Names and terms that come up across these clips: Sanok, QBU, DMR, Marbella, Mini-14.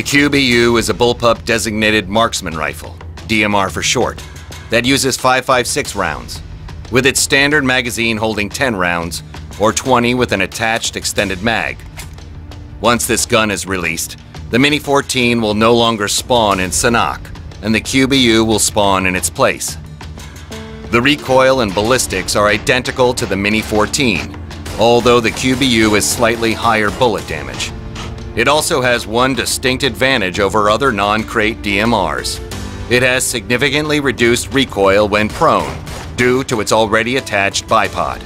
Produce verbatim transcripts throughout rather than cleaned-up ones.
The Q B U is a bullpup designated marksman rifle, D M R for short, that uses five five six rounds, with its standard magazine holding ten rounds, or twenty with an attached extended mag. Once this gun is released, the Mini fourteen will no longer spawn in Sanok, and the Q B U will spawn in its place. The recoil and ballistics are identical to the Mini fourteen, although the Q B U is slightly higher bullet damage. It also has one distinct advantage over other non-crate D M Rs. It has significantly reduced recoil when prone, due to its already attached bipod.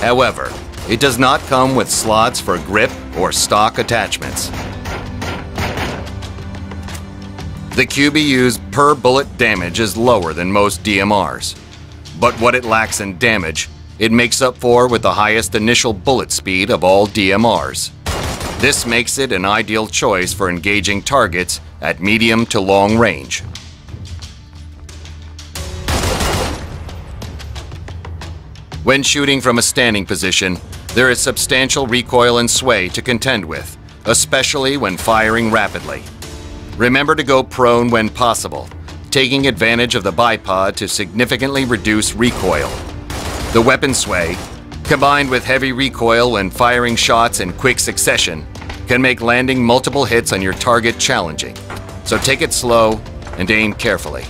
However, it does not come with slots for grip or stock attachments. The Q B U's per bullet damage is lower than most D M Rs, but what it lacks in damage, it makes up for with the highest initial bullet speed of all D M Rs. This makes it an ideal choice for engaging targets at medium to long range. When shooting from a standing position, there is substantial recoil and sway to contend with, especially when firing rapidly. Remember to go prone when possible, taking advantage of the bipod to significantly reduce recoil. The weapon sway, combined with heavy recoil when firing shots in quick succession, can make landing multiple hits on your target challenging, so take it slow and aim carefully.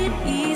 it easy.